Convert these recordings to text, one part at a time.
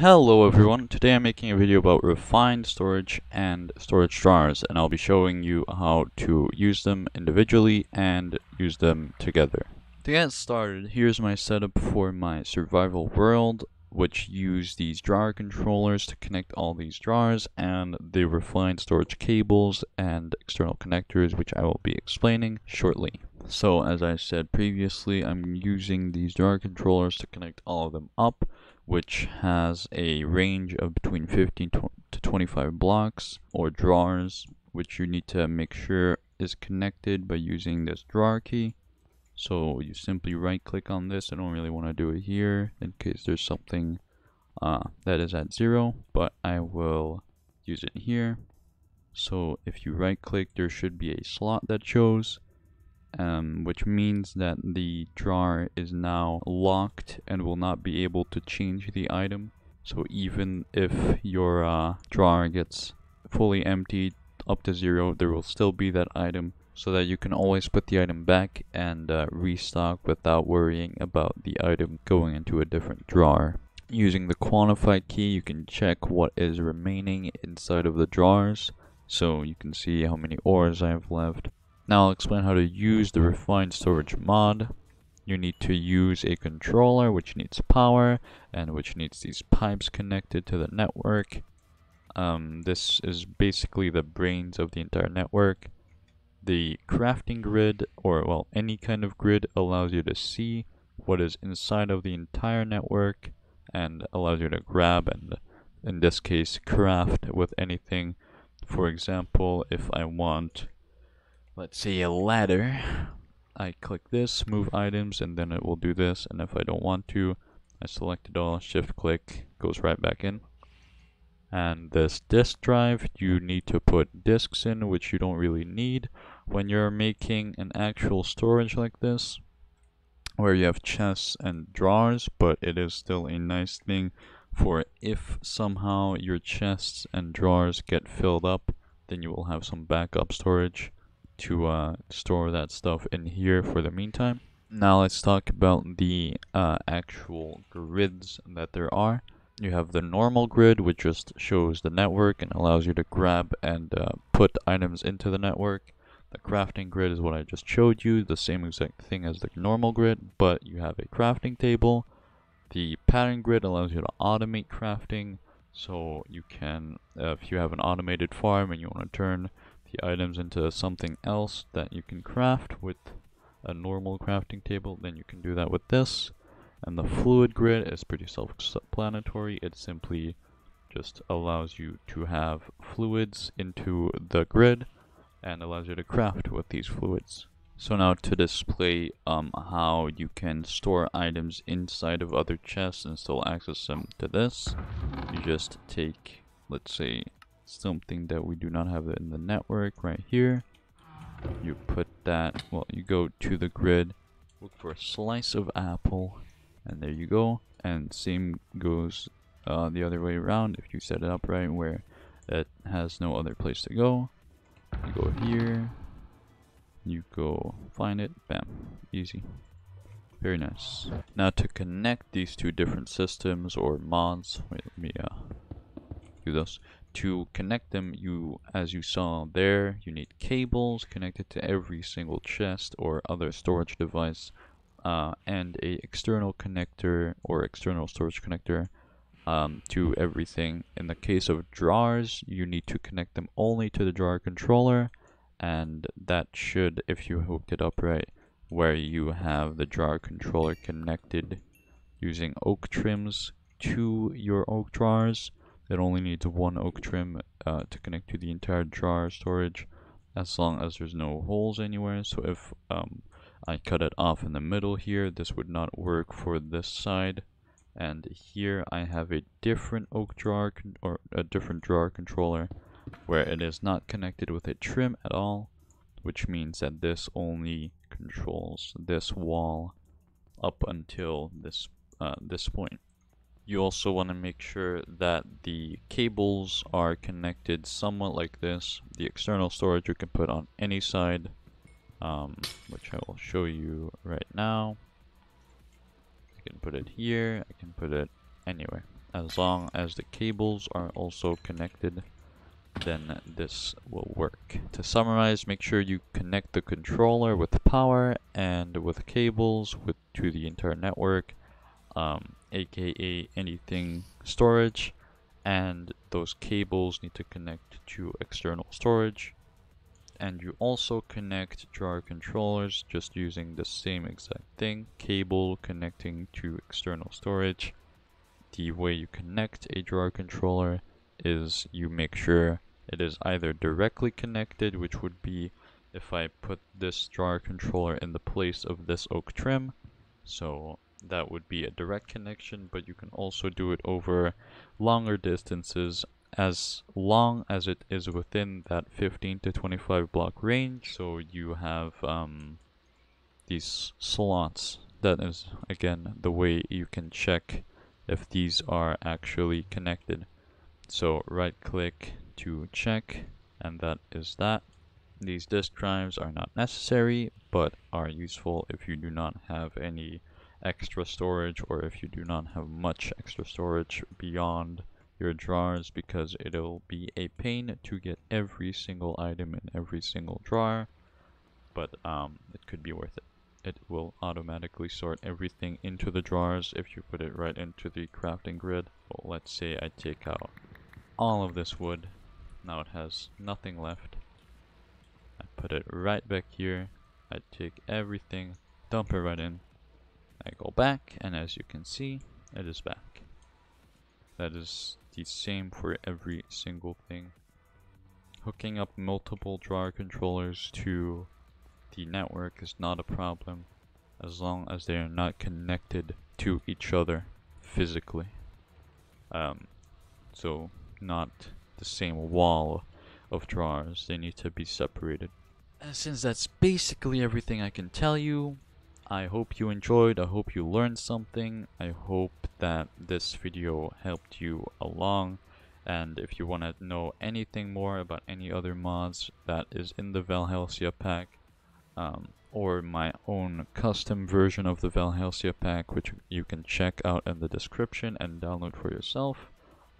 Hello everyone, today I'm making a video about refined storage and storage drawers, and I'll be showing you how to use them individually and use them together. To get started, here's my setup for my survival world, which use these drawer controllers to connect all these drawers and the refined storage cables and external connectors, which I will be explaining shortly. So as I said previously, I'm using these drawer controllers to connect all of them up, which has a range of between 15 to 25 blocks or drawers, which you need to make sure is connected by using this drawer key. So you simply right click on this. I don't really want to do it here in case there's something that is at zero, but I will use it here. So if you right click, there should be a slot that shows, which means that the drawer is now locked and will not be able to change the item. So even if your drawer gets fully emptied up to zero, there will still be that item, so that you can always put the item back and restock without worrying about the item going into a different drawer. Using the quantified key, you can check what is remaining inside of the drawers, so you can see how many ores I have left. Now I'll explain how to use the refined storage mod. You need to use a controller which needs power and which needs these pipes connected to the network. This is basically the brains of the entire network. The crafting grid, or well, any kind of grid, allows you to see what is inside of the entire network and allows you to grab and, in this case, craft with anything. For example, if I want, let's say, a ladder, I click this, move items, and then it will do this. And if I don't want to, I select it all, shift click, goes right back in. And this disk drive, you need to put disks in, which you don't really need when you're making an actual storage like this, where you have chests and drawers, but it is still a nice thing for if somehow your chests and drawers get filled up, then you will have some backup storage to store that stuff in here for the meantime. Now let's talk about the actual grids that there are. You have the normal grid, which just shows the network and allows you to grab and put items into the network. The crafting grid is what I just showed you, the same exact thing as the normal grid, but you have a crafting table. The pattern grid allows you to automate crafting, so you can, if you have an automated farm and you want to turn the items into something else that you can craft with a normal crafting table, then you can do that with this. And the fluid grid is pretty self-explanatory. It simply just allows you to have fluids into the grid and allows you to craft with these fluids. So now to display how you can store items inside of other chests and still access them to this, you just take, let's say, something that we do not have in the network right here. You put that, well, you go to the grid, look for a slice of apple, and there you go. And same goes the other way around if you set it up right where it has no other place to go. You go here, you go find it, bam, easy. Very nice. Now to connect these two different systems or mods, wait, let me do this. To connect them, you, as you saw there, you need cables connected to every single chest or other storage device, and a external connector or external storage connector to everything. In the case of drawers, you need to connect them only to the drawer controller, and that should, if you hooked it up right where you have the drawer controller connected using oak trims to your oak drawers. It only needs one oak trim to connect to the entire drawer storage, as long as there's no holes anywhere. So if I cut it off in the middle here, this would not work for this side. And here I have a different oak drawer or a different drawer controller where it is not connected with a trim at all, which means that this only controls this wall up until this point. You also want to make sure that the cables are connected somewhat like this. The external storage you can put on any side, which I will show you right now. I can put it here, I can put it anywhere. as long as the cables are also connected, then this will work. To summarize, make sure you connect the controller with power and with cables to the entire network, aka anything storage, and those cables need to connect to external storage. And you also connect drawer controllers just using the same exact thing, cable connecting to external storage. The way you connect a drawer controller is you make sure it is either directly connected, which would be if I put this drawer controller in the place of this oak trim, so that would be a direct connection, but you can also do it over longer distances as long as it is within that 15 to 25 block range. So you have these slots. That is, again, the way you can check if these are actually connected. So right click to check, and that is that. These disk drives are not necessary, but are useful if you do not have any extra storage, or if you do not have much extra storage beyond your drawers, because it'll be a pain to get every single item in every single drawer, but it could be worth it. It will automatically sort everything into the drawers if you put it right into the crafting grid. Well, let's say I take out all of this wood, now it has nothing left. I put it right back here, I take everything, dump it right in, I go back, and as you can see, it is back. That is the same for every single thing. Hooking up multiple drawer controllers to the network is not a problem as long as they are not connected to each other physically. So not the same wall of drawers, they need to be separated. And since that's basically everything I can tell you, I hope you enjoyed, I hope you learned something, I hope that this video helped you along, and if you want to know anything more about any other mods that is in the Valhelsia pack, or my own custom version of the Valhelsia pack, which you can check out in the description and download for yourself,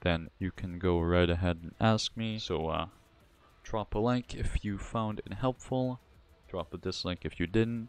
then you can go right ahead and ask me. So drop a like if you found it helpful, drop a dislike if you didn't,